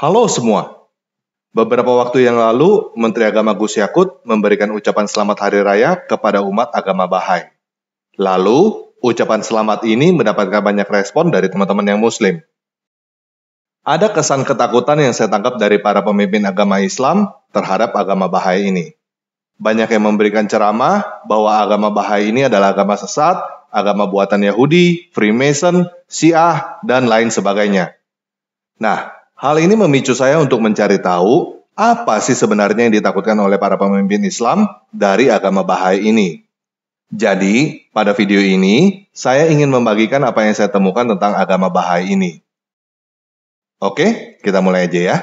Halo semua. Beberapa waktu yang lalu, Menteri Agama Gus Yakut memberikan ucapan selamat Hari Raya kepada umat agama Bahai. Lalu, ucapan selamat ini mendapatkan banyak respon dari teman-teman yang Muslim. Ada kesan ketakutan yang saya tangkap dari para pemimpin agama Islam terhadap agama Bahai ini. Banyak yang memberikan ceramah bahwa agama Bahai ini adalah agama sesat, agama buatan Yahudi, Freemason, Syiah, dan lain sebagainya. Nah, hal ini memicu saya untuk mencari tahu apa sih sebenarnya yang ditakutkan oleh para pemimpin Islam dari agama Bahai ini. Jadi, pada video ini, saya ingin membagikan apa yang saya temukan tentang agama Bahai ini. Oke, kita mulai aja ya.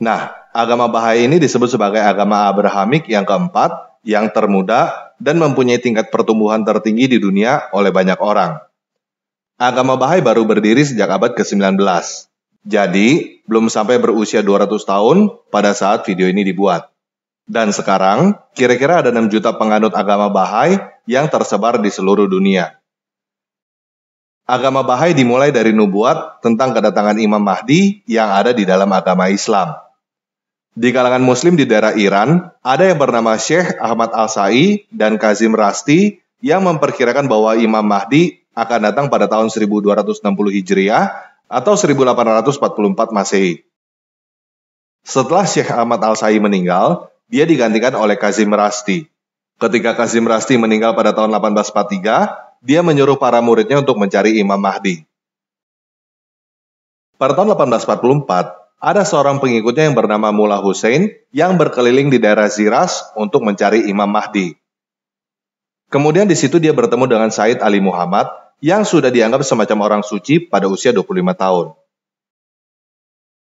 Nah, agama Bahai ini disebut sebagai agama Abrahamik yang keempat, yang termuda, dan mempunyai tingkat pertumbuhan tertinggi di dunia oleh banyak orang. Agama Bahai baru berdiri sejak abad ke-19. Jadi, belum sampai berusia 200 tahun pada saat video ini dibuat. Dan sekarang, kira-kira ada 6 juta penganut agama Bahai yang tersebar di seluruh dunia. Agama Bahai dimulai dari nubuat tentang kedatangan Imam Mahdi yang ada di dalam agama Islam. Di kalangan Muslim di daerah Iran, ada yang bernama Syekh Ahmad Al-Sai dan Kázim Rashti yang memperkirakan bahwa Imam Mahdi akan datang pada tahun 1260 Hijriah atau 1844 Masehi. Setelah Syekh Ahmad Al-Sai meninggal, dia digantikan oleh Kázim Rashti. Ketika Kázim Rashti meninggal pada tahun 1843, dia menyuruh para muridnya untuk mencari Imam Mahdi. Pada tahun 1844, ada seorang pengikutnya yang bernama Mullá Husayn yang berkeliling di daerah Shiraz untuk mencari Imam Mahdi. Kemudian di situ dia bertemu dengan Siyyid Ali Muhammad yang sudah dianggap semacam orang suci pada usia 25 tahun.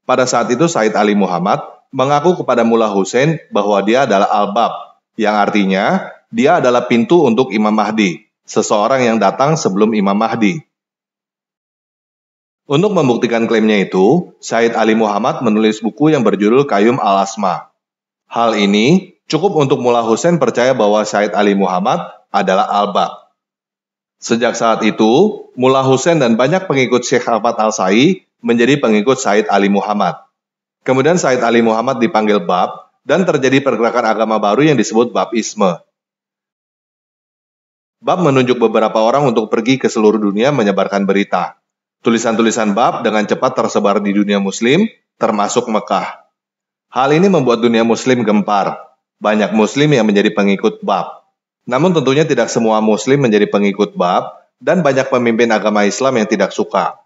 Pada saat itu Siyyid Ali Muhammad mengaku kepada Mullá Husayn bahwa dia adalah Al-Bab, yang artinya dia adalah pintu untuk Imam Mahdi, seseorang yang datang sebelum Imam Mahdi. Untuk membuktikan klaimnya itu, Siyyid Ali Muhammad menulis buku yang berjudul Qayyúmu'l-Asmá'. Hal ini cukup untuk Mullá Husayn percaya bahwa Siyyid Ali Muhammad adalah Al-Bab. Sejak saat itu, Mullá Husayn dan banyak pengikut Syekh Ahmad Al-Sai menjadi pengikut Siyyid Ali Muhammad. Kemudian Siyyid Ali Muhammad dipanggil Bab dan terjadi pergerakan agama baru yang disebut Bab Isma. Bab menunjuk beberapa orang untuk pergi ke seluruh dunia menyebarkan berita. Tulisan-tulisan Bab dengan cepat tersebar di dunia Muslim, termasuk Mekah. Hal ini membuat dunia Muslim gempar. Banyak Muslim yang menjadi pengikut Bab. Namun tentunya tidak semua Muslim menjadi pengikut Bab, dan banyak pemimpin agama Islam yang tidak suka.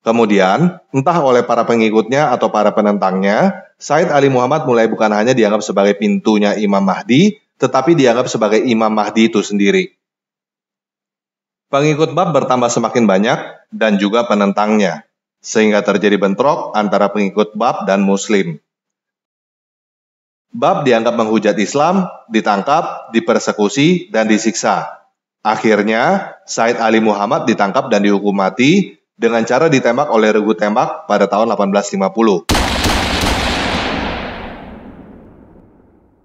Kemudian, entah oleh para pengikutnya atau para penentangnya, Siyyid Ali Muhammad mulai bukan hanya dianggap sebagai pintunya Imam Mahdi, tetapi dianggap sebagai Imam Mahdi itu sendiri. Pengikut Bab bertambah semakin banyak dan juga penentangnya, sehingga terjadi bentrok antara pengikut Bab dan Muslim. Bab dianggap menghujat Islam, ditangkap, dipersekusi, dan disiksa. Akhirnya, Siyyid Ali Muhammad ditangkap dan dihukum mati dengan cara ditembak oleh regu tembak pada tahun 1850.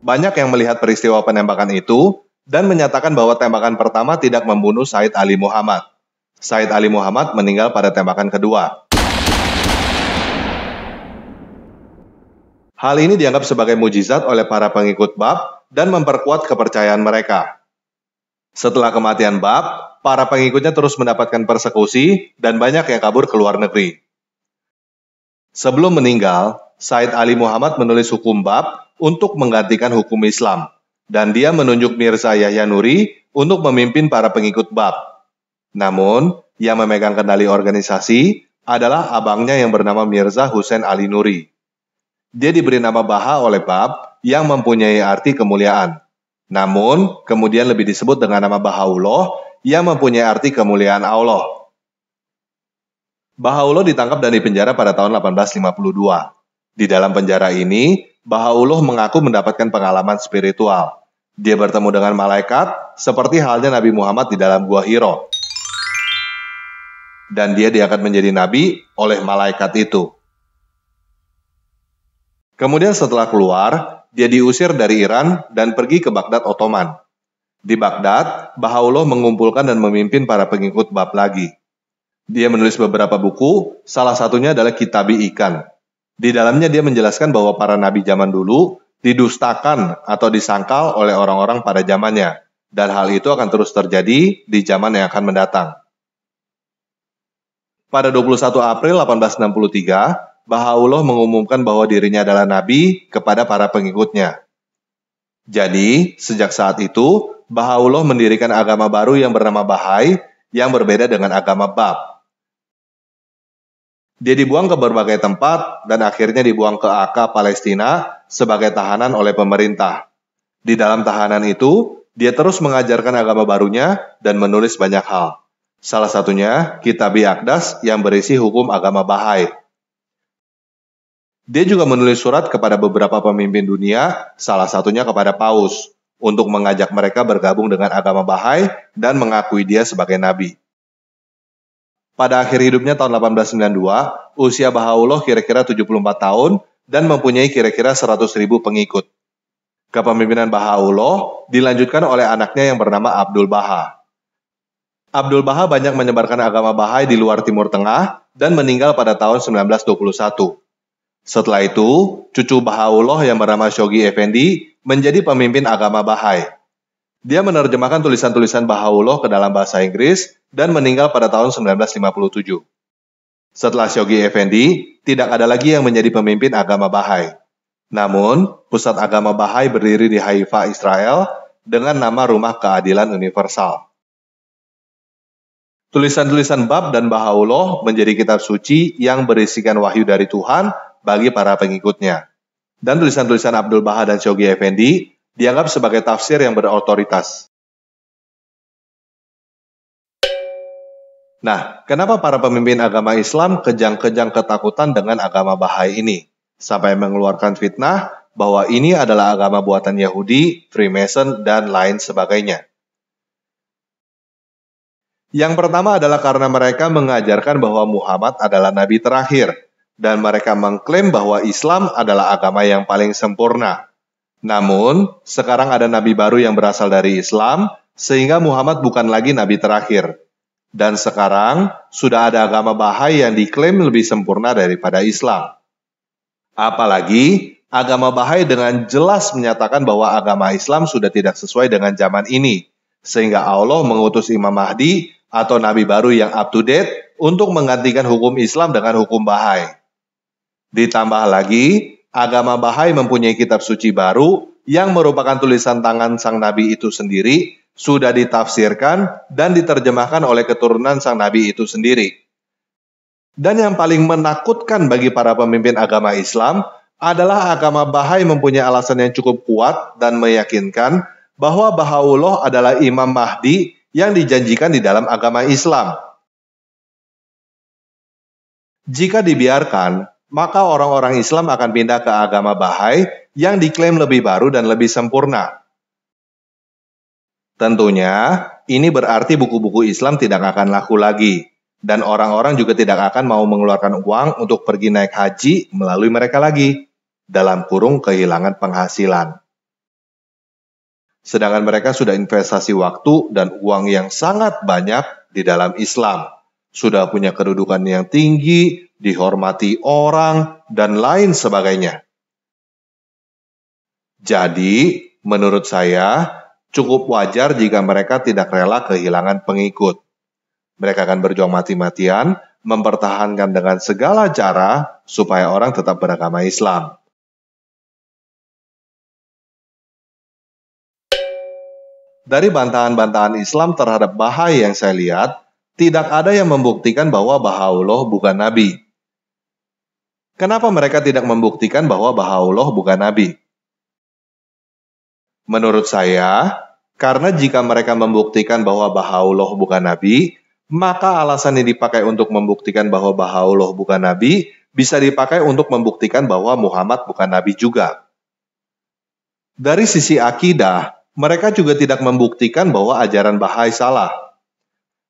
Banyak yang melihat peristiwa penembakan itu, dan menyatakan bahwa tembakan pertama tidak membunuh Siyyid Ali Muhammad. Siyyid Ali Muhammad meninggal pada tembakan kedua. Hal ini dianggap sebagai mujizat oleh para pengikut Bab dan memperkuat kepercayaan mereka. Setelah kematian Bab, para pengikutnya terus mendapatkan persekusi dan banyak yang kabur ke luar negeri. Sebelum meninggal, Siyyid Ali Muhammad menulis hukum Bab untuk menggantikan hukum Islam. Dan dia menunjuk Mirza Yahya Nuri untuk memimpin para pengikut Bab. Namun, yang memegang kendali organisasi adalah abangnya yang bernama Mirza Husayn Ali Nuri. Dia diberi nama Bahá oleh Bab yang mempunyai arti kemuliaan. Namun, kemudian lebih disebut dengan nama Bahá'u'lláh yang mempunyai arti kemuliaan Allah. Bahá'u'lláh ditangkap dan dipenjara pada tahun 1852. Di dalam penjara ini, Bahá'u'lláh mengaku mendapatkan pengalaman spiritual. Dia bertemu dengan malaikat, seperti halnya Nabi Muhammad di dalam Gua Hiro. Dan dia diangkat menjadi nabi oleh malaikat itu. Kemudian setelah keluar, dia diusir dari Iran dan pergi ke Baghdad Ottoman. Di Baghdad, Baha'u'lláh mengumpulkan dan memimpin para pengikut Bab lagi. Dia menulis beberapa buku, salah satunya adalah Kitáb-i-Íqán. Di dalamnya dia menjelaskan bahwa para nabi zaman dulu didustakan atau disangkal oleh orang-orang pada zamannya, dan hal itu akan terus terjadi di zaman yang akan mendatang. Pada 21 April 1863, Baha'u'lláh mengumumkan bahwa dirinya adalah nabi kepada para pengikutnya. Jadi, sejak saat itu, Baha'u'lláh mendirikan agama baru yang bernama Bahai, yang berbeda dengan agama Bab. Dia dibuang ke berbagai tempat, dan akhirnya dibuang ke Akka, Palestina, sebagai tahanan oleh pemerintah. Di dalam tahanan itu, dia terus mengajarkan agama barunya dan menulis banyak hal. Salah satunya, Kitab Aqdas yang berisi hukum agama Bahai. Dia juga menulis surat kepada beberapa pemimpin dunia, salah satunya kepada Paus, untuk mengajak mereka bergabung dengan agama Bahai dan mengakui dia sebagai nabi. Pada akhir hidupnya tahun 1892, usia Baha'u'lláh kira-kira 74 tahun dan mempunyai kira-kira 100.000 pengikut. Kepemimpinan Baha'u'lláh dilanjutkan oleh anaknya yang bernama Abdu'l-Bahá. Abdu'l-Bahá banyak menyebarkan agama Bahai di luar Timur Tengah dan meninggal pada tahun 1921. Setelah itu, cucu Baha'u'lláh yang bernama Shoghi Effendi menjadi pemimpin agama Bahai. Dia menerjemahkan tulisan-tulisan Baha'u'lláh ke dalam bahasa Inggris dan meninggal pada tahun 1957. Setelah Shoghi Effendi, tidak ada lagi yang menjadi pemimpin agama Bahai. Namun, pusat agama Bahai berdiri di Haifa, Israel dengan nama Rumah Keadilan Universal. Tulisan-tulisan Bab dan Baha'u'lláh menjadi kitab suci yang berisikan wahyu dari Tuhan bagi para pengikutnya. Dan tulisan-tulisan Abdu'l-Bahá dan Shoghi Effendi dianggap sebagai tafsir yang berotoritas. Nah, kenapa para pemimpin agama Islam kejang-kejang ketakutan dengan agama Bahai ini? Sampai mengeluarkan fitnah bahwa ini adalah agama buatan Yahudi, Freemason, dan lain sebagainya. Yang pertama adalah karena mereka mengajarkan bahwa Muhammad adalah nabi terakhir, dan mereka mengklaim bahwa Islam adalah agama yang paling sempurna. Namun, sekarang ada nabi baru yang berasal dari Islam, sehingga Muhammad bukan lagi nabi terakhir. Dan sekarang, sudah ada agama Bahai yang diklaim lebih sempurna daripada Islam. Apalagi, agama Bahai dengan jelas menyatakan bahwa agama Islam sudah tidak sesuai dengan zaman ini, sehingga Allah mengutus Imam Mahdi atau nabi baru yang up to date untuk menggantikan hukum Islam dengan hukum Bahai. Ditambah lagi, agama Bahai mempunyai kitab suci baru yang merupakan tulisan tangan sang nabi itu sendiri, sudah ditafsirkan dan diterjemahkan oleh keturunan sang nabi itu sendiri. Dan yang paling menakutkan bagi para pemimpin agama Islam adalah agama Bahai mempunyai alasan yang cukup kuat dan meyakinkan bahwa Baha'u'lláh adalah Imam Mahdi yang dijanjikan di dalam agama Islam. Jika dibiarkan, maka orang-orang Islam akan pindah ke agama Bahai yang diklaim lebih baru dan lebih sempurna. Tentunya, ini berarti buku-buku Islam tidak akan laku lagi, dan orang-orang juga tidak akan mau mengeluarkan uang untuk pergi naik haji melalui mereka lagi, dalam kurung kehilangan penghasilan. Sedangkan mereka sudah investasi waktu dan uang yang sangat banyak di dalam Islam, sudah punya kedudukan yang tinggi, dihormati orang, dan lain sebagainya. Jadi, menurut saya, cukup wajar jika mereka tidak rela kehilangan pengikut. Mereka akan berjuang mati-matian, mempertahankan dengan segala cara supaya orang tetap beragama Islam. Dari bantahan-bantahan Islam terhadap Bahai yang saya lihat, tidak ada yang membuktikan bahwa Baha'u'lláh bukan nabi. Kenapa mereka tidak membuktikan bahwa Baha'u'lláh bukan nabi? Menurut saya, karena jika mereka membuktikan bahwa Baha'u'lláh bukan nabi, maka alasan yang dipakai untuk membuktikan bahwa Baha'u'lláh bukan nabi bisa dipakai untuk membuktikan bahwa Muhammad bukan nabi juga. Dari sisi akidah, mereka juga tidak membuktikan bahwa ajaran Bahai salah.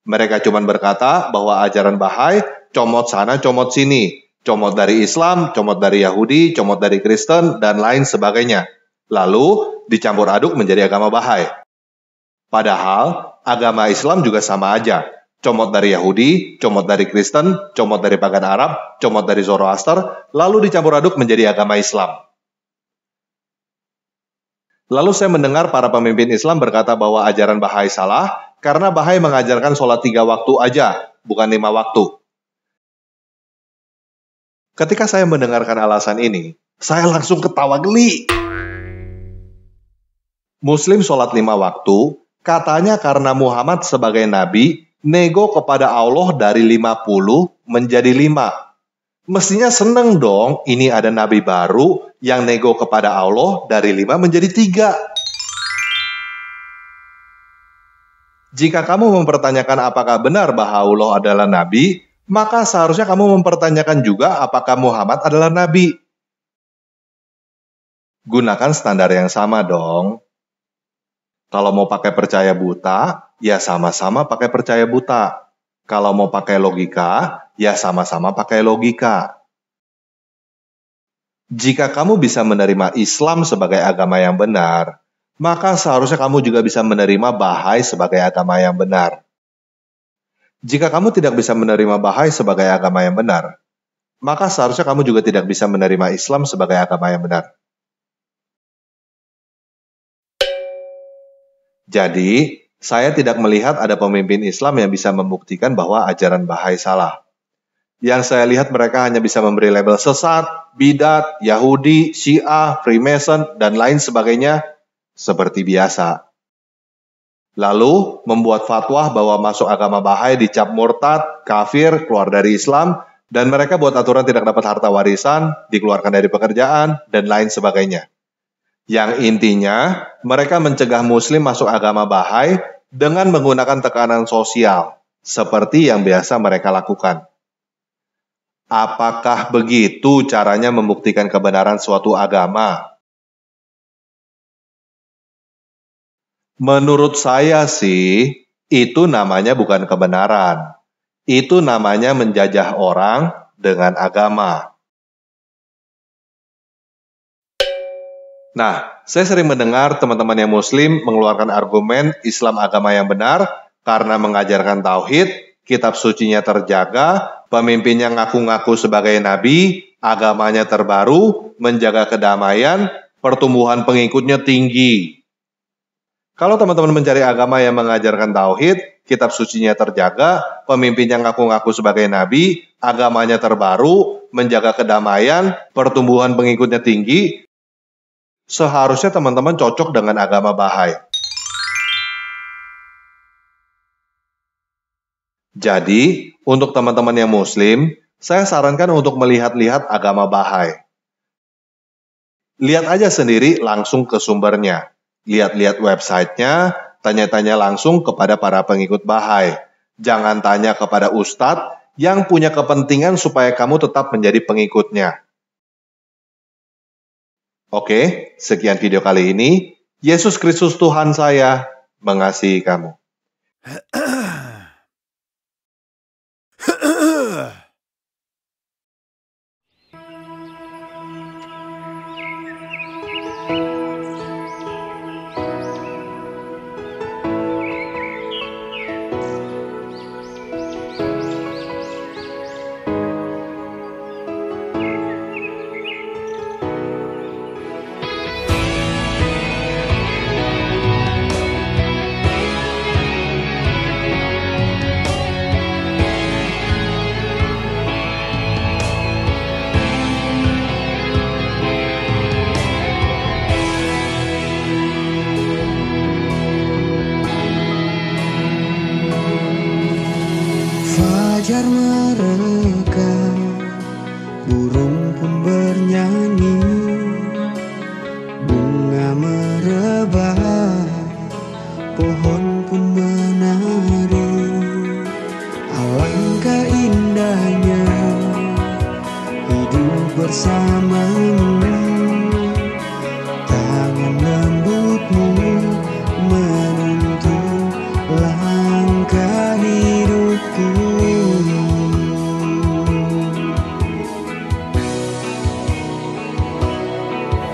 Mereka cuma berkata bahwa ajaran Bahai comot sana comot sini, Comot dari Islam, comot dari Yahudi, comot dari Kristen, dan lain sebagainya. Lalu dicampur aduk menjadi agama Bahai. Padahal agama Islam juga sama aja. Comot dari Yahudi, comot dari Kristen, comot dari pagan Arab, comot dari Zoroaster, lalu dicampur aduk menjadi agama Islam. Lalu saya mendengar para pemimpin Islam berkata bahwa ajaran Bahai salah, karena Bahai mengajarkan sholat 3 waktu aja, bukan 5 waktu. Ketika saya mendengarkan alasan ini, saya langsung ketawa geli. Muslim sholat 5 waktu, katanya karena Muhammad sebagai nabi, nego kepada Allah dari 50 menjadi 5. Mestinya seneng dong, ini ada nabi baru yang nego kepada Allah dari 5 menjadi 3. Jika kamu mempertanyakan apakah benar Bahá'u'lláh adalah nabi, maka seharusnya kamu mempertanyakan juga apakah Muhammad adalah nabi. Gunakan standar yang sama dong. Kalau mau pakai percaya buta, ya sama-sama pakai percaya buta. Kalau mau pakai logika, ya sama-sama pakai logika. Jika kamu bisa menerima Islam sebagai agama yang benar, maka seharusnya kamu juga bisa menerima Bahai sebagai agama yang benar. Jika kamu tidak bisa menerima Bahai sebagai agama yang benar, maka seharusnya kamu juga tidak bisa menerima Islam sebagai agama yang benar. Jadi, saya tidak melihat ada pemimpin Islam yang bisa membuktikan bahwa ajaran Bahai salah. Yang saya lihat mereka hanya bisa memberi label sesat, bidat, Yahudi, Syiah, Freemason, dan lain sebagainya seperti biasa. Lalu membuat fatwa bahwa masuk agama Bahai dicap murtad, kafir, keluar dari Islam, dan mereka buat aturan tidak dapat harta warisan, dikeluarkan dari pekerjaan, dan lain sebagainya. Yang intinya, mereka mencegah Muslim masuk agama Bahai dengan menggunakan tekanan sosial, seperti yang biasa mereka lakukan. Apakah begitu caranya membuktikan kebenaran suatu agama? Menurut saya sih, itu namanya bukan kebenaran. Itu namanya menjajah orang dengan agama. Nah, saya sering mendengar teman-teman yang Muslim mengeluarkan argumen Islam agama yang benar karena mengajarkan tauhid, kitab sucinya terjaga, pemimpinnya ngaku-ngaku sebagai nabi, agamanya terbaru, menjaga kedamaian, pertumbuhan pengikutnya tinggi. Kalau teman-teman mencari agama yang mengajarkan tauhid, kitab sucinya terjaga, pemimpinnya ngaku-ngaku sebagai nabi, agamanya terbaru, menjaga kedamaian, pertumbuhan pengikutnya tinggi, seharusnya teman-teman cocok dengan agama Bahai. Jadi, untuk teman-teman yang Muslim, saya sarankan untuk melihat-lihat agama Bahai. Lihat aja sendiri langsung ke sumbernya. Lihat-lihat websitenya, tanya-tanya langsung kepada para pengikut Bahai. Jangan tanya kepada ustadz yang punya kepentingan supaya kamu tetap menjadi pengikutnya. Oke, sekian video kali ini. Yesus Kristus Tuhan saya mengasihi kamu. Fajar merenggang, burung pun bernyanyi, bunga merebah, pohon pun menari. Alangkah indahnya hidup bersamamu, tangan lembutmu menuntun langkah hidupku.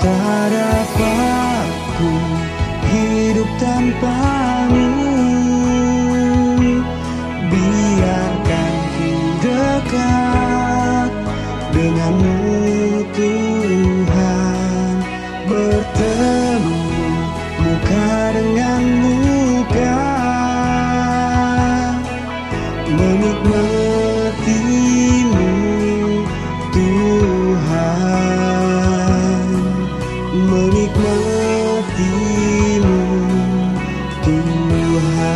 Tak dapat ku hidup tanpamu, biarkan ku dekat denganmu Tuhan, bertemu muka dengan muka, menikmatimu Tuhan, menikmatimu Tuhan.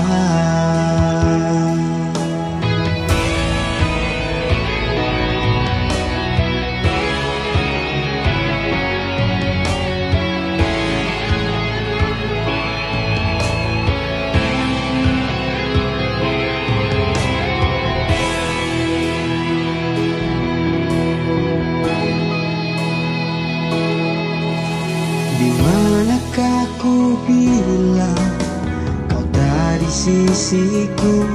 Dimanakah ku bila kau tak di sisiku,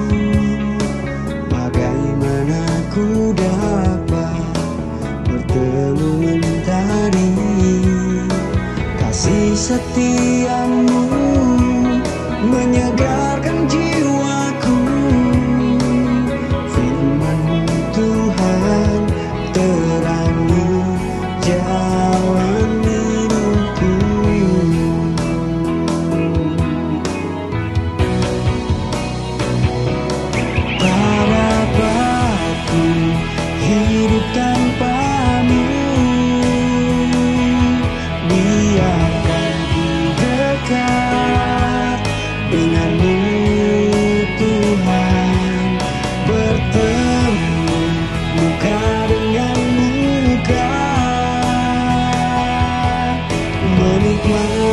bagaimana ku dapat bertemu mentari kasih setiamu, menyegarkan jiwaku, firman-Mu Tuhan terangi jalan dengan muka, menikmati.